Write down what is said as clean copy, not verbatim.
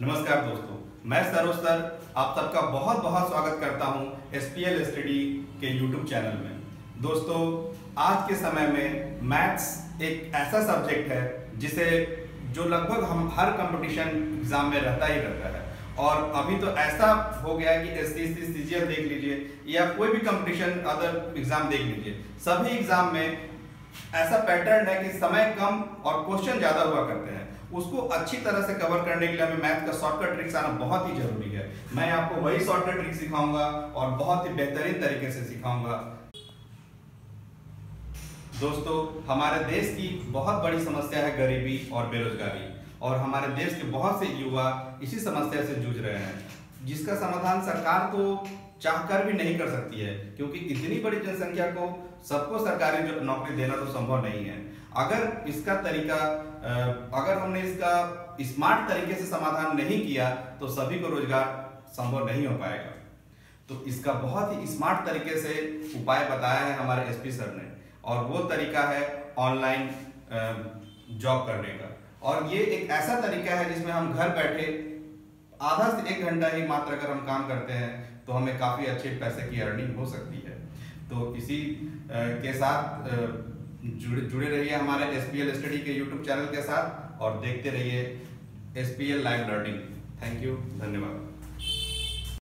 नमस्कार दोस्तों, मैं सरोज सर आप सबका बहुत बहुत स्वागत करता हूं SPL स्टडी के YouTube चैनल में। दोस्तों, आज के समय में मैथ्स एक ऐसा सब्जेक्ट है जिसे जो लगभग हम हर कंपटीशन एग्जाम में रहता है और अभी तो ऐसा हो गया कि SC देख लीजिए या कोई भी कंपटीशन अदर एग्जाम देख लीजिए, सभी एग्जाम में ऐसा पैटर्न है कि समय कम और क्वेश्चन ज़्यादा हुआ करते हैं। उसको अच्छी तरह से कवर करने के लिए हमें मैथ का शॉर्टकट ट्रिक्स आना बहुत ही जरूरी है। मैं आपको वही शॉर्टकट ट्रिक्स सिखाऊंगा और बहुत ही बेहतरीन तरीके से सिखाऊंगा। दोस्तों, हमारे देश की बहुत बड़ी समस्या है गरीबी और बेरोजगारी, और हमारे देश के बहुत से युवा इसी समस्या से जूझ रहे हैं, जिसका समाधान सरकार तो चाहकर भी नहीं कर सकती है, क्योंकि इतनी बड़ी जनसंख्या को सबको सरकारी नौकरी देना तो संभव नहीं है। अगर इसका तरीका अगर हमने इसका स्मार्ट तरीके से समाधान नहीं किया तो सभी को रोजगार संभव नहीं हो पाएगा। तो इसका बहुत ही स्मार्ट तरीके से उपाय बताया है हमारे एस पी सर ने, और वो तरीका है ऑनलाइन जॉब करने का। और ये एक ऐसा तरीका है जिसमें हम घर बैठे आधा से एक घंटा ही मात्र अगर हम काम करते हैं तो हमें काफ़ी अच्छे पैसे की अर्निंग हो सकती है। तो इसी के साथ जुड़े रहिए हमारे SPL स्टडी के YouTube चैनल के साथ और देखते रहिए SPL live learning. Thank you, धन्यवाद।